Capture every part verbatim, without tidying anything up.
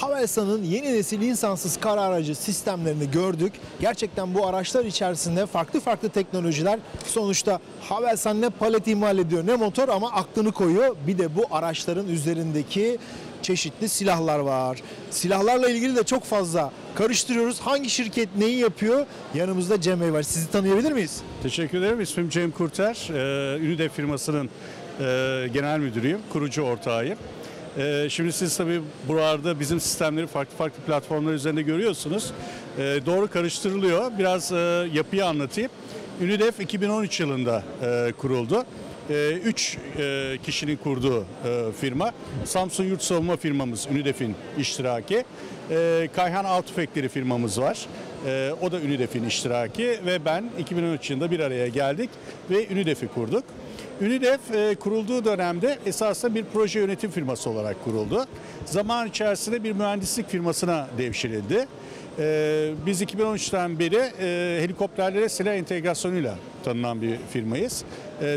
Havelsan'ın yeni nesil insansız kara aracı sistemlerini gördük. Gerçekten bu araçlar içerisinde farklı farklı teknolojiler, sonuçta Havelsan ne palet imal ediyor ne motor ama aklını koyuyor. Bir de bu araçların üzerindeki çeşitli silahlar var. Silahlarla ilgili de çok fazla karıştırıyoruz. Hangi şirket neyi yapıyor? Yanımızda Cem Bey var. Sizi tanıyabilir miyiz? Teşekkür ederim. İsmim Cem Kurter. Ee, Unidef firmasının e, genel müdürüyüm. Kurucu ortağıyım. Ee, şimdi siz tabii burada bizim sistemleri farklı farklı platformlar üzerinde görüyorsunuz. Ee, doğru karıştırılıyor. Biraz e, yapıyı anlatayım. Unidef iki bin on üç yılında e, kuruldu. üç kişinin kurduğu firma. Samsun Yurt Savunma firmamız Unidef'in iştiraki. Kayhan Altüfekleri firmamız var. O da Unidef'in iştiraki ve ben iki bin on üç yılında bir araya geldik ve Unidef'i kurduk. Unidef kurulduğu dönemde esasında bir proje yönetim firması olarak kuruldu. Zaman içerisinde bir mühendislik firmasına devşirildi. Biz iki bin on üçten beri helikopterlere silah entegrasyonuyla tanınan bir firmayız.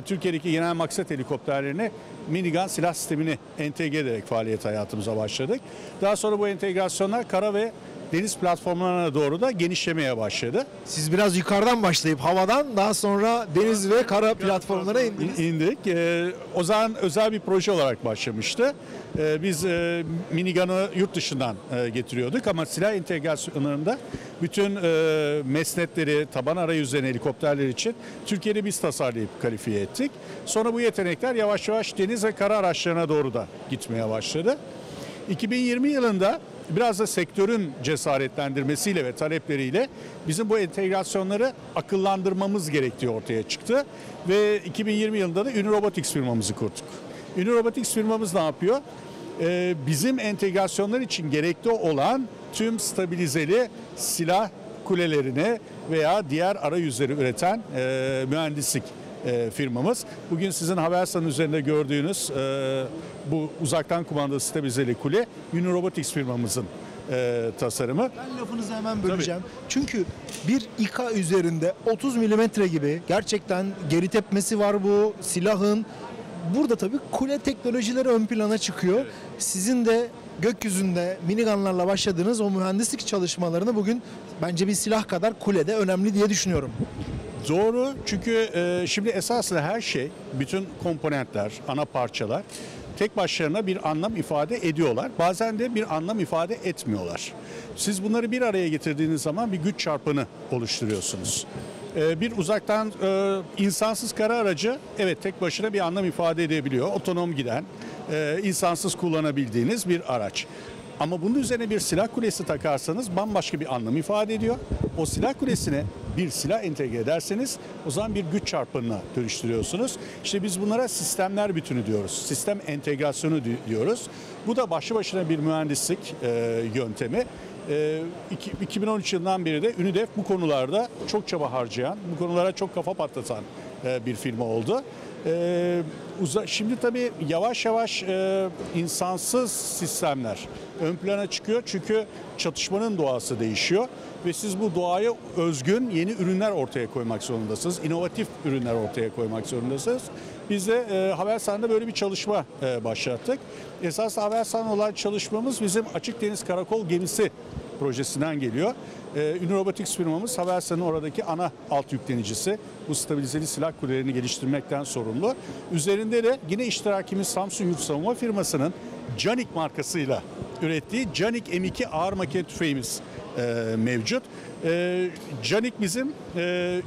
Türkiye'deki genel maksat helikopterlerine minigun silah sistemini entegre ederek faaliyet hayatımıza başladık. Daha sonra bu entegrasyonlar kara ve deniz platformlarına doğru da genişlemeye başladı. Siz biraz yukarıdan başlayıp havadan daha sonra deniz ve kara platformlara indiniz. İndik. Ee, o zaman özel bir proje olarak başlamıştı. Ee, biz e, minigun'u yurt dışından e, getiriyorduk ama silah entegrasyonlarında bütün e, mesnetleri, taban arayüzlerini helikopterler için Türkiye'de biz tasarlayıp kalifiye ettik. Sonra bu yetenekler yavaş yavaş deniz ve kara araçlarına doğru da gitmeye başladı. iki bin yirmi yılında biraz da sektörün cesaretlendirmesiyle ve talepleriyle bizim bu entegrasyonları akıllandırmamız gerektiği ortaya çıktı. Ve iki bin yirmi yılında da Unirobotics firmamızı kurduk. Unirobotics firmamız ne yapıyor? Ee, bizim entegrasyonlar için gerekli olan tüm stabilizeli silah kulelerini veya diğer arayüzleri üreten e, mühendislik E, firmamız. Bugün sizin Havelsan'ın üzerinde gördüğünüz e, bu uzaktan kumandalı stabilizeli kule Unirobotics firmamızın e, tasarımı. Ben lafınızı hemen böleceğim. Tabii. Çünkü bir İKA üzerinde otuz milimetre gibi gerçekten geri tepmesi var bu silahın. Burada tabii kule teknolojileri ön plana çıkıyor. Evet. Sizin de gökyüzünde minigunlarla başladığınız o mühendislik çalışmalarını bugün bence bir silah kadar kulede önemli diye düşünüyorum. Doğru, çünkü şimdi esasında her şey, bütün komponentler, ana parçalar tek başlarına bir anlam ifade ediyorlar. Bazen de bir anlam ifade etmiyorlar. Siz bunları bir araya getirdiğiniz zaman bir güç çarpını oluşturuyorsunuz. Bir uzaktan insansız kara aracı, evet, tek başına bir anlam ifade edebiliyor. Otonom giden, insansız kullanabildiğiniz bir araç. Ama bunun üzerine bir silah kulesi takarsanız bambaşka bir anlam ifade ediyor. O silah kulesine bir silah entegre ederseniz o zaman bir güç çarpanına dönüştürüyorsunuz. İşte biz bunlara sistemler bütünü diyoruz. Sistem entegrasyonu diyoruz. Bu da başlı başına bir mühendislik e, yöntemi. E, iki bin on üç yılından beri de Unidef bu konularda çok çaba harcayan, bu konulara çok kafa patlatan e, bir firma oldu. E, Şimdi tabii yavaş yavaş e, insansız sistemler ön plana çıkıyor çünkü çatışmanın doğası değişiyor ve siz bu doğaya özgün yeni ürünler ortaya koymak zorundasınız. İnovatif ürünler ortaya koymak zorundasınız. Biz de e, Havelsan'da böyle bir çalışma e, başlattık. Esas Havelsan olan çalışmamız bizim Açık Deniz Karakol Gemisi projesinden geliyor. Ee, Unirobotics firmamız Havelsan'ın oradaki ana alt yüklenicisi. Bu stabilizeli silah kulelerini geliştirmekten sorumlu. Üzerinde de yine iştirakimiz Samsun Yurt Savunma firmasının Canik markasıyla ürettiği Canik M iki ağır maket tüfeğimiz e, mevcut. E, Canik bizim e,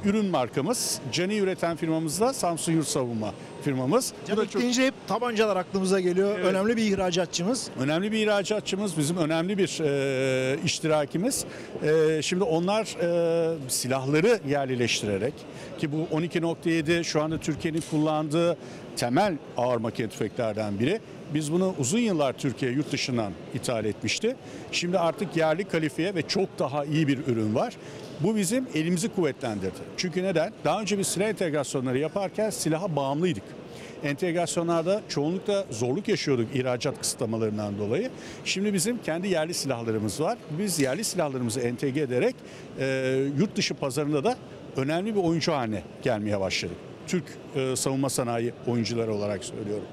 ürün markamız. Canik'i üreten firmamız da Samsun Yurt Savunma firmamız. Canik çok... deyince hep tabancalar aklımıza geliyor. Evet. Önemli bir ihracatçımız. Önemli bir ihracatçımız. Bizim önemli bir e, iştirakimiz. E, şimdi onlar e, silahları yerleştirerek ki bu on iki nokta yedi şu anda Türkiye'nin kullandığı temel ağır maket tüfeklerden biri. Biz bunu uzun yıllar Türkiye yurt dışından ithal etmişti. Şimdi artık yerli kalifiye ve çok daha iyi bir ürün var. Bu bizim elimizi kuvvetlendirdi. Çünkü neden? Daha önce biz silah entegrasyonları yaparken silaha bağımlıydık. Entegrasyonlarda çoğunlukla zorluk yaşıyorduk ihracat kısıtlamalarından dolayı. Şimdi bizim kendi yerli silahlarımız var. Biz yerli silahlarımızı entegre ederek e, yurt dışı pazarında da önemli bir oyuncu haline gelmeye başladık. Türk e, savunma sanayi oyuncuları olarak söylüyorum.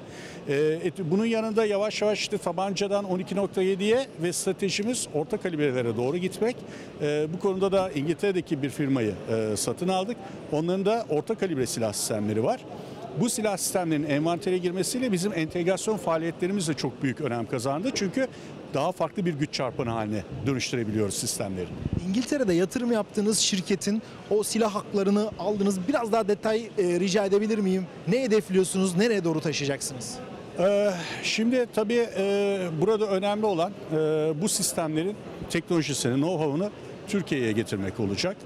E, bunun yanında yavaş yavaş işte tabancadan on iki nokta yediye ve stratejimiz orta kalibrelere doğru gitmek. E, bu konuda da İngiltere'deki bir firmayı e, satın aldık. Onların da orta kalibre silah sistemleri var. Bu silah sistemlerinin envantere girmesiyle bizim entegrasyon faaliyetlerimiz de çok büyük önem kazandı. Çünkü daha farklı bir güç çarpanı haline dönüştürebiliyoruz sistemleri. İngiltere'de yatırım yaptığınız şirketin o silah haklarını aldınız. Biraz daha detay e, rica edebilir miyim? Ne hedefliyorsunuz? Nereye doğru taşıyacaksınız? Ee, şimdi tabii e, burada önemli olan e, bu sistemlerin teknolojisini, know-how'unu Türkiye'ye getirmek olacak.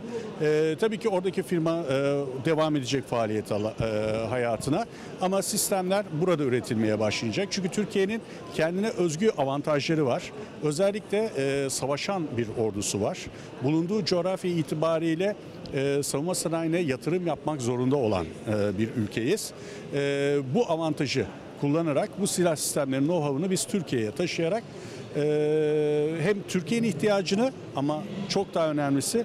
Ee, tabii ki oradaki firma e, devam edecek faaliyet ala, e, hayatına ama sistemler burada üretilmeye başlayacak. Çünkü Türkiye'nin kendine özgü avantajları var. Özellikle e, savaşan bir ordusu var. Bulunduğu coğrafya itibariyle e, savunma sanayine yatırım yapmak zorunda olan e, bir ülkeyiz. E, bu avantajı kullanarak bu silah sistemlerinin know-how'unu biz Türkiye'ye taşıyarak Ee, hem Türkiye'nin ihtiyacını ama çok daha önemlisi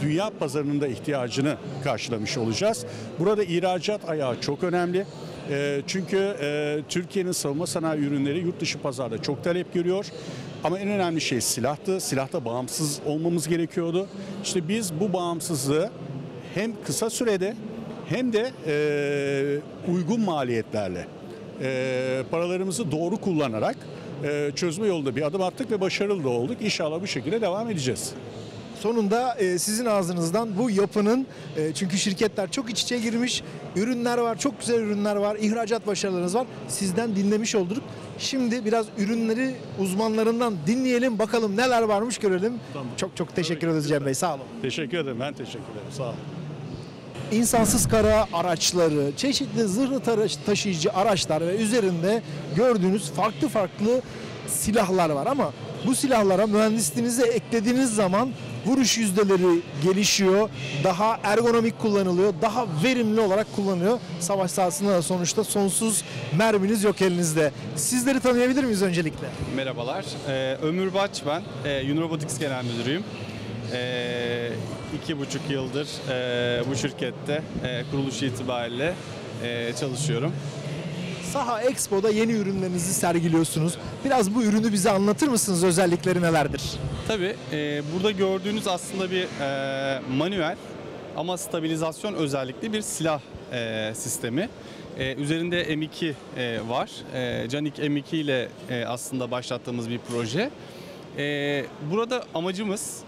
dünya pazarının da ihtiyacını karşılamış olacağız. Burada ihracat ayağı çok önemli. Ee, çünkü e, Türkiye'nin savunma sanayi ürünleri yurt dışı pazarda çok talep görüyor. Ama en önemli şey silahtı. Silahta bağımsız olmamız gerekiyordu. İşte biz bu bağımsızlığı hem kısa sürede hem de e, uygun maliyetlerle e, paralarımızı doğru kullanarak çözme yolunda bir adım attık ve başarılı da olduk. İnşallah bu şekilde devam edeceğiz. Sonunda sizin ağzınızdan bu yapının, çünkü şirketler çok iç içe girmiş, ürünler var, çok güzel ürünler var, ihracat başarılarınız var. Sizden dinlemiş olduk. Şimdi biraz ürünleri uzmanlarından dinleyelim, bakalım neler varmış görelim. Tamam. Çok çok teşekkür ederiz Cem Bey, sağ olun. Teşekkür ederim, ben teşekkür ederim, sağ olun. İnsansız kara araçları, çeşitli zırhlı taşıyıcı araçlar ve üzerinde gördüğünüz farklı farklı silahlar var ama bu silahlara mühendisliğinize eklediğiniz zaman vuruş yüzdeleri gelişiyor, daha ergonomik kullanılıyor, daha verimli olarak kullanılıyor. Savaş sahasında da sonuçta sonsuz merminiz yok elinizde. Sizleri tanıyabilir miyiz öncelikle? Merhabalar, ee, Ömür Baç ben, ee, Unirobotics Genel Müdürüyüm. Ee, iki buçuk yıldır e, bu şirkette e, kuruluşu itibariyle e, çalışıyorum. SAHA EXPO'da yeni ürünlerinizi sergiliyorsunuz. Biraz bu ürünü bize anlatır mısınız? Özellikleri nelerdir? Tabii. E, burada gördüğünüz aslında bir e, manuel ama stabilizasyon özellikli bir silah e, sistemi. E, üzerinde M iki e, var. E, Canik M iki ile e, aslında başlattığımız bir proje. E, burada amacımız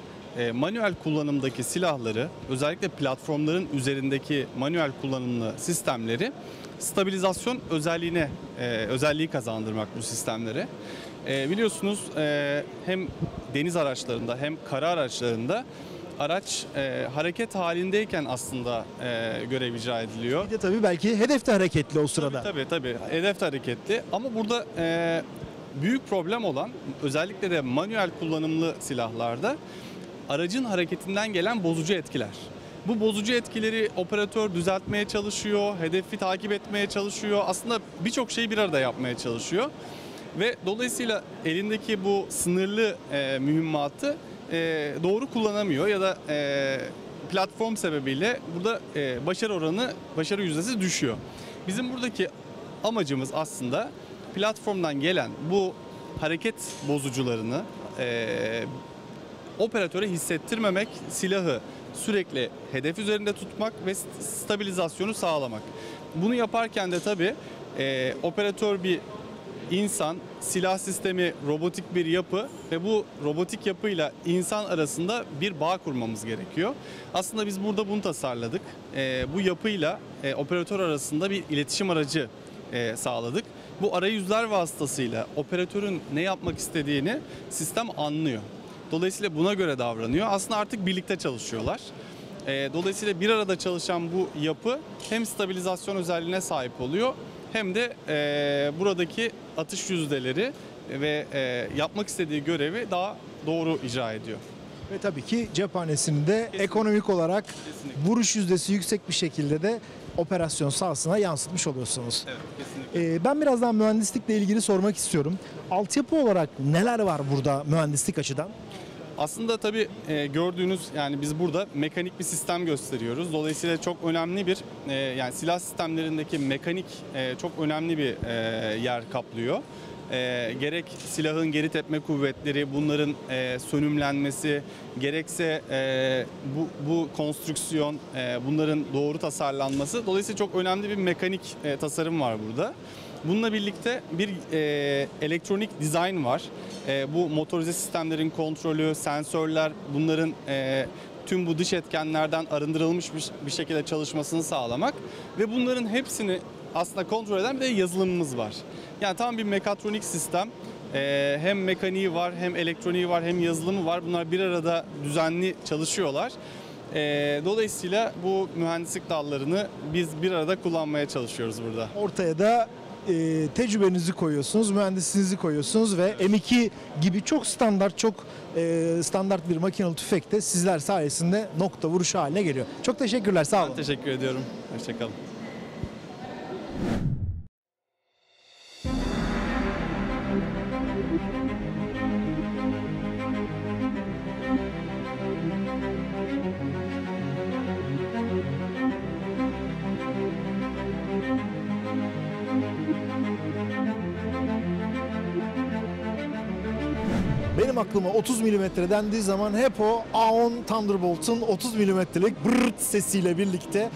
manuel kullanımdaki silahları, özellikle platformların üzerindeki manuel kullanımlı sistemleri stabilizasyon özelliğine e, özelliği kazandırmak bu sistemlere. E, biliyorsunuz e, hem deniz araçlarında hem kara araçlarında araç e, hareket halindeyken aslında e, görev icra ediliyor. Bir de tabii belki hedefte hareketli o sırada. Tabii tabii, tabii hedefte hareketli ama burada e, büyük problem olan özellikle de manuel kullanımlı silahlarda aracın hareketinden gelen bozucu etkiler. Bu bozucu etkileri operatör düzeltmeye çalışıyor, hedefi takip etmeye çalışıyor. Aslında birçok şeyi bir arada yapmaya çalışıyor. Ve dolayısıyla elindeki bu sınırlı e, mühimmatı e, doğru kullanamıyor ya da e, platform sebebiyle burada e, başarı oranı, başarı yüzdesi düşüyor. Bizim buradaki amacımız aslında platformdan gelen bu hareket bozucularını e, operatöre hissettirmemek, silahı sürekli hedef üzerinde tutmak ve stabilizasyonu sağlamak. Bunu yaparken de tabii e, operatör bir insan, silah sistemi robotik bir yapı ve bu robotik yapıyla insan arasında bir bağ kurmamız gerekiyor. Aslında biz burada bunu tasarladık. E, bu yapıyla e, operatör arasında bir iletişim aracı e, sağladık. Bu arayüzler vasıtasıyla operatörün ne yapmak istediğini sistem anlıyor. Dolayısıyla buna göre davranıyor. Aslında artık birlikte çalışıyorlar. Dolayısıyla bir arada çalışan bu yapı hem stabilizasyon özelliğine sahip oluyor hem de buradaki atış yüzdeleri ve yapmak istediği görevi daha doğru icra ediyor. Ve tabii ki cephanesinde kesinlikle, ekonomik olarak kesinlikle, vuruş yüzdesi yüksek bir şekilde de operasyon sahasına yansıtmış oluyorsunuz. Evet, kesinlikle. Ee, ben birazdan mühendislikle ilgili sormak istiyorum. Altyapı olarak neler var burada mühendislik açıdan? Aslında tabii gördüğünüz, yani biz burada mekanik bir sistem gösteriyoruz. Dolayısıyla çok önemli bir, yani silah sistemlerindeki mekanik çok önemli bir yer kaplıyor. E, gerek silahın geri tepme kuvvetleri, bunların e, sönümlenmesi, gerekse e, bu, bu konstrüksiyon, e, bunların doğru tasarlanması. Dolayısıyla çok önemli bir mekanik e, tasarım var burada. Bununla birlikte bir e, elektronik dizayn var. E, bu motorize sistemlerin kontrolü, sensörler, bunların e, tüm bu dış etkenlerden arındırılmış bir, bir şekilde çalışmasını sağlamak ve bunların hepsini aslında kontrol eden bir de yazılımımız var. Yani tam bir mekatronik sistem, ee, hem mekaniği var, hem elektroniği var, hem yazılımı var. Bunlar bir arada düzenli çalışıyorlar. Ee, dolayısıyla bu mühendislik dallarını biz bir arada kullanmaya çalışıyoruz burada. Ortaya da e, tecrübenizi koyuyorsunuz, mühendisliğinizi koyuyorsunuz ve evet. M iki gibi çok standart, çok e, standart bir makinalı tüfek de sizler sayesinde nokta vuruşu haline geliyor. Çok teşekkürler, sağ olun. Ben teşekkür ediyorum. Hoşçakalın. Benim aklıma otuz milimetre dendiği zaman hep o A on Thunderbolt'un otuz milimetrelik brrrt sesiyle birlikte e,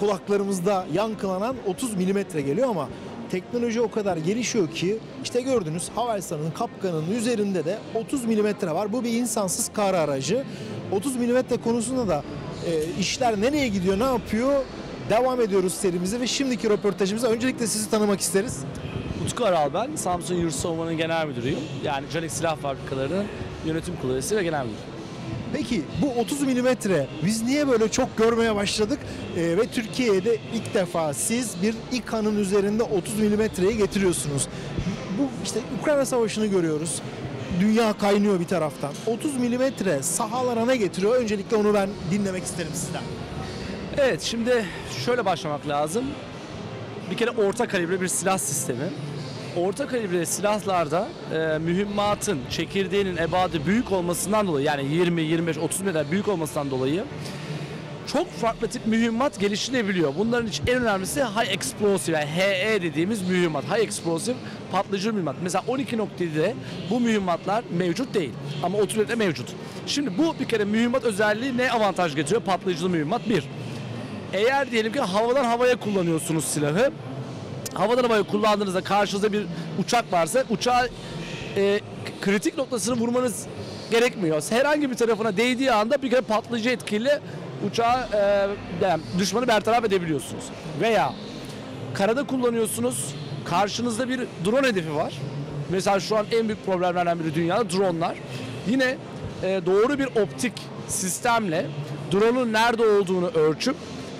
kulaklarımızda yankılanan otuz milimetre geliyor ama teknoloji o kadar gelişiyor ki işte gördünüz, Havelsan'ın, KAPGAN'ın üzerinde de otuz milimetre var. Bu bir insansız kara aracı. otuz milimetre konusunda da e, işler nereye gidiyor, ne yapıyor? Devam ediyoruz serimize ve şimdiki röportajımıza öncelikle sizi tanımak isteriz. İskaral ben, Samsun Yurt Savunma'nın genel müdürüyüm. Yani Canik Silah Fabrikaları'nın yönetim kurulu üyesi ve genel müdürü. Peki bu otuz milimetre biz niye böyle çok görmeye başladık ee, ve Türkiye'de ilk defa siz bir İKA'nın üzerinde otuz milimetreyi getiriyorsunuz. Bu işte Ukrayna Savaşı'nı görüyoruz. Dünya kaynıyor bir taraftan. otuz milimetre sahalara ne getiriyor? Öncelikle onu ben dinlemek isterim sizden. Evet, şimdi şöyle başlamak lazım. Bir kere orta kalibre bir silah sistemi. Orta kalibre silahlarda e, mühimmatın, çekirdeğinin ebadı büyük olmasından dolayı, yani yirmi, yirmi beş, otuz metre büyük olmasından dolayı çok farklı tip mühimmat geliştirebiliyor. Bunların en önemlisi high explosive, yani H E dediğimiz mühimmat. High explosive patlayıcı mühimmat. Mesela on iki nokta yedide bu mühimmatlar mevcut değil ama otuz metre mevcut. Şimdi bu bir kere mühimmat özelliği ne avantaj getiriyor? Patlayıcılı mühimmat bir. Eğer diyelim ki havadan havaya kullanıyorsunuz silahı. Havadan havaya kullandığınızda karşınızda bir uçak varsa uçağı e, kritik noktasını vurmanız gerekmiyor. Herhangi bir tarafına değdiği anda bir kere patlayıcı etkiyle uçağı e, yani düşmanı bertaraf edebiliyorsunuz. Veya karada kullanıyorsunuz. Karşınızda bir drone hedefi var. Mesela şu an en büyük problemlerden biri dünyada dronelar. Yine e, doğru bir optik sistemle drone'un nerede olduğunu ölçüp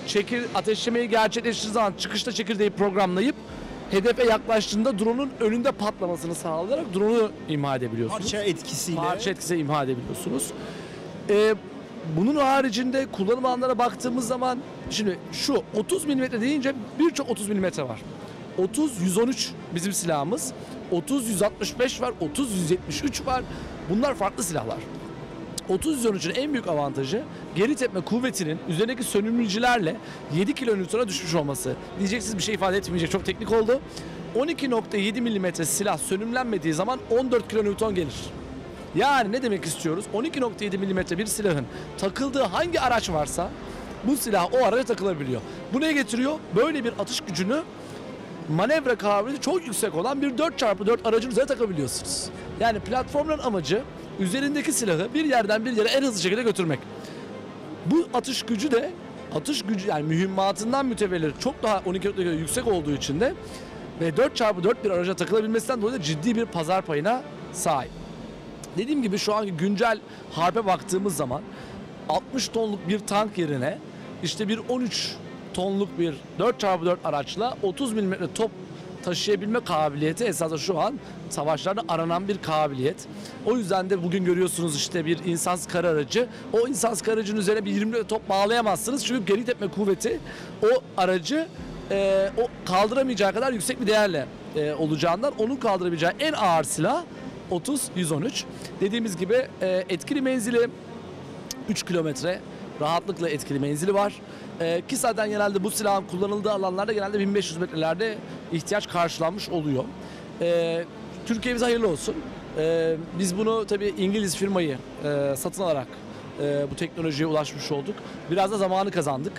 Çekir, ateşlemeyi gerçekleştirdiği zaman çıkışta çekirdeği programlayıp hedefe yaklaştığında drone'un önünde patlamasını sağlayarak drone'u imha edebiliyorsunuz. Parça etkisiyle. Parça etkisiyle imha edebiliyorsunuz. Ee, bunun haricinde kullanım alanlara baktığımız zaman şimdi şu otuz milimetre deyince birçok otuz milimetre var. otuz yüz on üç bizim silahımız. otuz yüz altmış beş var. otuz yüz yetmiş üç var. Bunlar farklı silahlar. otuz yüz on üçün en büyük avantajı geri tepme kuvvetinin üzerindeki sönümleyicilerle yedi kilonewton'a düşmüş olması. Diyeceksiniz bir şey ifade etmeyecek, çok teknik oldu. on iki nokta yedi milimetre silah sönümlenmediği zaman on dört kilonewton gelir. Yani ne demek istiyoruz? on iki nokta yedi milimetre bir silahın takıldığı hangi araç varsa bu silah o araca takılabiliyor. Bu ne getiriyor? Böyle bir atış gücünü, manevra kabiliyeti çok yüksek olan bir dört çarpı dört aracın üzerine takabiliyorsunuz. Yani platformların amacı üzerindeki silahı bir yerden bir yere en hızlı şekilde götürmek. Bu atış gücü de atış gücü yani mühimmatından mütevellit çok daha on iki nokta yüksek olduğu için de ve dört çarpı dört bir araca takılabilmesinden dolayı da ciddi bir pazar payına sahip. Dediğim gibi şu anki güncel harbe baktığımız zaman altmış tonluk bir tank yerine işte bir on üç tonluk bir dört çarpı dört araçla otuz milimetre top taşıyabilme kabiliyeti esasında şu an savaşlarda aranan bir kabiliyet. O yüzden de bugün görüyorsunuz işte bir insansız kara aracı. O insansız kara aracının üzerine bir yirmi top bağlayamazsınız. Çünkü geri tepme kuvveti o aracı e, o kaldıramayacağı kadar yüksek bir değerle e, olacağından onun kaldırabileceği en ağır silah otuz yüz on üç. Dediğimiz gibi etkili menzili üç kilometre rahatlıkla etkili menzili var. Ee, ki zaten genelde bu silahın kullanıldığı alanlarda genelde bin beş yüz metrelerde ihtiyaç karşılanmış oluyor. Ee, Türkiye'mize hayırlı olsun. Ee, biz bunu tabii İngiliz firmayı e, satın alarak e, bu teknolojiye ulaşmış olduk. Biraz da zamanı kazandık.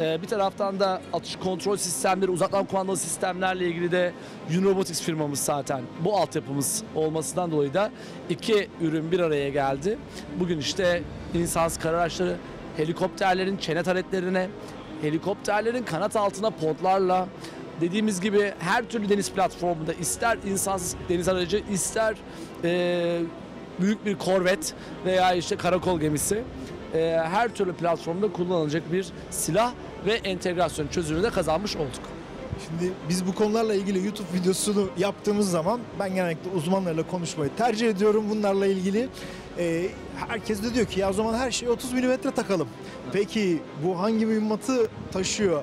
Ee, bir taraftan da atış kontrol sistemleri, uzaktan kumandalı sistemlerle ilgili de Unirobotics firmamız zaten bu altyapımız olmasından dolayı da iki ürün bir araya geldi. Bugün işte insansız kara araçları, helikopterlerin çene taretlerine, helikopterlerin kanat altına podlarla, dediğimiz gibi her türlü deniz platformunda ister insansız deniz aracı, ister e, büyük bir korvet veya işte karakol gemisi e, her türlü platformda kullanılacak bir silah ve entegrasyon çözümünü de kazanmış olduk. Şimdi biz bu konularla ilgili YouTube videosunu yaptığımız zaman ben genellikle uzmanlarla konuşmayı tercih ediyorum bunlarla ilgili. Ee, herkes de diyor ki ya o zaman her şeyi otuz milimetre takalım. Peki bu hangi mühimmatı taşıyor?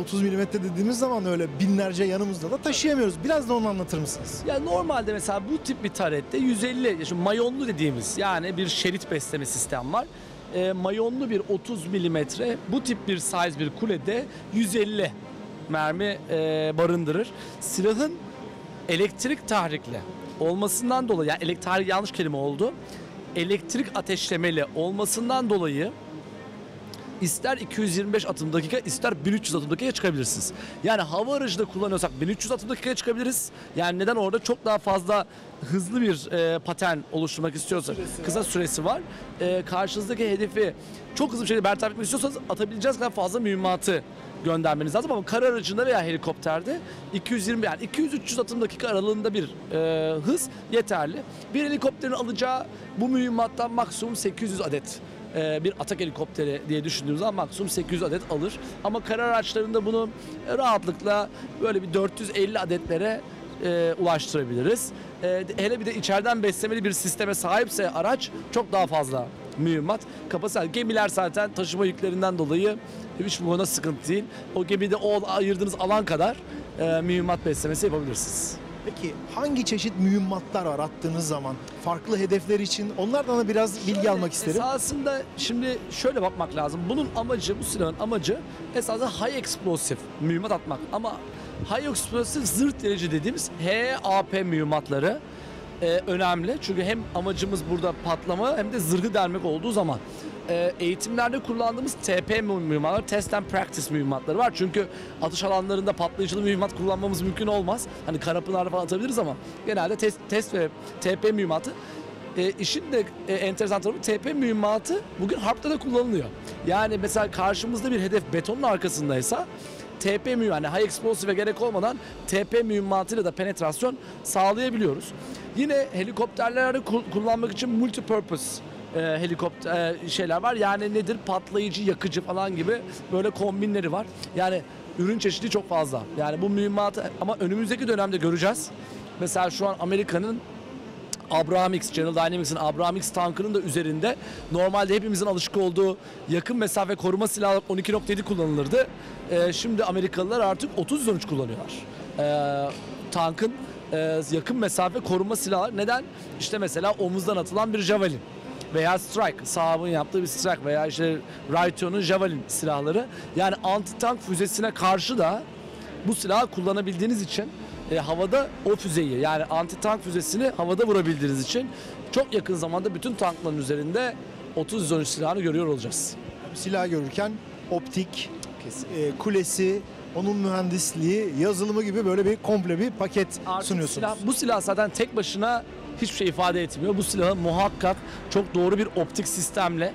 otuz milimetre dediğimiz zaman öyle binlerce yanımızda da taşıyamıyoruz. Biraz da onu anlatır mısınız? Ya normalde mesela bu tip bir tarette yüz elli, şimdi mayonlu dediğimiz yani bir şerit besleme sistem var. E, mayonlu bir otuz milimetre bu tip bir size bir kulede yüz elli mermi e, barındırır. Silahın elektrik tahrikli olmasından dolayı, yani elektrik yanlış kelime oldu. Elektrik ateşlemeli olmasından dolayı ister iki yüz yirmi beş atım dakika ister bin üç yüz atım dakikaya çıkabilirsiniz. Yani hava aracında kullanıyorsak bin üç yüz atım dakikaya çıkabiliriz. Yani neden orada çok daha fazla hızlı bir e, patern oluşturmak istiyorsak süresi kısa var. süresi var. E, karşınızdaki hedefi çok hızlı bir şekilde bertaraf etmek istiyorsanız atabileceğiniz kadar fazla mühimmatı göndermeniz lazım, ama kara aracında veya helikopterde iki yüz yirmi, yani iki yüz üç yüz atım dakika aralığında bir e, hız yeterli. Bir helikopterin alacağı bu mühimmattan maksimum sekiz yüz adet e, bir atak helikopteri diye düşündüğümüz zaman maksimum sekiz yüz adet alır. Ama kara araçlarında bunu rahatlıkla böyle bir dört yüz elli adetlere e, ulaştırabiliriz. E, hele bir de içeriden beslemeli bir sisteme sahipse araç çok daha fazla mühimmat kapasite. Gemiler zaten taşıma yüklerinden dolayı hiç bu konuda sıkıntı değil. O gemide o ayırdığınız alan kadar e, mühimmat beslemesi yapabilirsiniz. Peki hangi çeşit mühimmatlar var attığınız zaman? Farklı hedefler için onlardan da biraz şöyle, bilgi almak isterim. Esasında şimdi şöyle bakmak lazım. Bunun amacı, bu silahın amacı esasında high explosive mühimmat atmak. Ama high explosive zırt derece dediğimiz H A P mühimmatları e, önemli. Çünkü hem amacımız burada patlama hem de zırhı delmek olduğu zaman. Eğitimlerde kullandığımız T P mühimmatları, test and practice mühimmatları var. Çünkü atış alanlarında patlayıcılı mühimmat kullanmamız mümkün olmaz. Hani Karapınar'da falan atabiliriz ama genelde test, test ve T P mühimmatı. E, işin de e, enteresan tarafı, T P mühimmatı bugün harpta da kullanılıyor. Yani mesela karşımızda bir hedef betonun arkasındaysa T P mühimmatı, yani high explosive gerek olmadan T P mühimmatıyla da penetrasyon sağlayabiliyoruz. Yine helikopterlerde kullanmak için multipurpose E, helikopter e, şeyler var. Yani nedir? Patlayıcı, yakıcı falan gibi böyle kombinleri var. Yani ürün çeşidi çok fazla. Yani bu mühimmatı ama önümüzdeki dönemde göreceğiz. Mesela şu an Amerika'nın Abramix, General Dynamics'in Abramix tankının da üzerinde normalde hepimizin alışık olduğu yakın mesafe koruma silahı on iki nokta yedi kullanılırdı. E, şimdi Amerikalılar artık otuz on üç kullanıyorlar. E, tankın e, yakın mesafe koruma silahı. Neden? İşte mesela omuzdan atılan bir Javelin veya Strike, sahabın yaptığı bir Strike veya işte Raytheon'un Javelin silahları. Yani anti-tank füzesine karşı da bu silahı kullanabildiğiniz için e, havada o füzeyi, yani anti-tank füzesini havada vurabildiğiniz için çok yakın zamanda bütün tankların üzerinde otuz on üç silahını görüyor olacağız. Silah görürken optik, e, kulesi, onun mühendisliği, yazılımı gibi böyle bir komple bir paket artık sunuyorsunuz. Silah, bu silah zaten tek başına hiçbir şey ifade etmiyor. Bu silahı muhakkak çok doğru bir optik sistemle,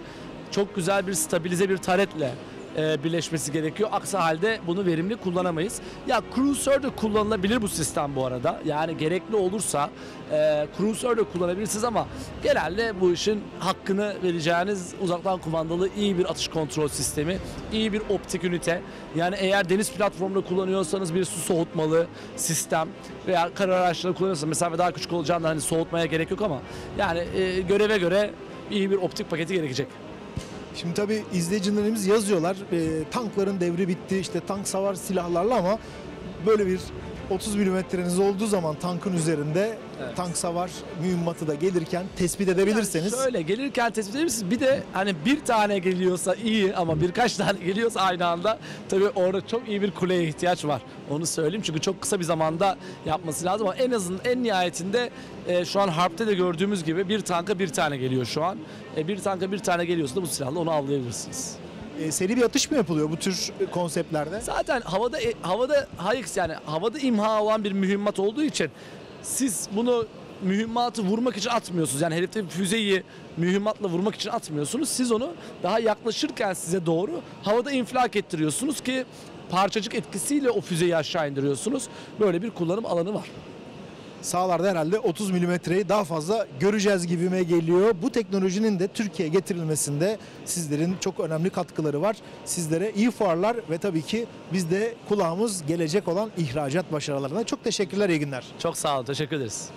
çok güzel bir stabilize bir taretle e, birleşmesi gerekiyor. Aksi halde bunu verimli kullanamayız. Ya Cruiser de kullanılabilir bu sistem bu arada. Yani gerekli olursa e, Cruiser de kullanabilirsiniz ama genelde bu işin hakkını vereceğiniz uzaktan kumandalı iyi bir atış kontrol sistemi, iyi bir optik ünite. Yani eğer deniz platformunu kullanıyorsanız bir su soğutmalı sistem veya kara araçları kullanıyorsanız mesafe daha küçük olacağından hani soğutmaya gerek yok ama yani e, göreve göre iyi bir optik paketi gerekecek. Şimdi tabii izleyicilerimiz yazıyorlar, e, tankların devri bitti, işte tank savar silahlarla ama böyle bir otuz milimetreniz olduğu zaman tankın üzerinde, evet, tank savar mühimmatı da gelirken tespit edebilirseniz. Yani şöyle gelirken tespit edebilirsiniz. Bir de hani bir tane geliyorsa iyi ama birkaç tane geliyorsa aynı anda tabii orada çok iyi bir kuleye ihtiyaç var. Onu söyleyeyim çünkü çok kısa bir zamanda yapması lazım ama en azından en nihayetinde e, şu an harpte de gördüğümüz gibi bir tanka bir tane geliyor şu an. E, bir tanka bir tane geliyorsa da bu silahla onu avlayabilirsiniz. E, seri bir atış mı yapılıyor bu tür konseptlerde? Zaten havada e, havada hayks yani havada imha olan bir mühimmat olduğu için siz bunu mühimmatı vurmak için atmıyorsunuz. Yani herifte bir füzeyi mühimmatla vurmak için atmıyorsunuz. Siz onu daha yaklaşırken size doğru havada infilak ettiriyorsunuz ki parçacık etkisiyle o füzeyi aşağı indiriyorsunuz. Böyle bir kullanım alanı var. Sahalarda herhalde otuz milimetreyi daha fazla göreceğiz gibime geliyor. Bu teknolojinin de Türkiye'ye getirilmesinde sizlerin çok önemli katkıları var. Sizlere iyi fuarlar ve tabii ki biz de kulağımız gelecek olan ihracat başarılarına. Çok teşekkürler, iyi günler. Çok sağ olun, teşekkür ederiz.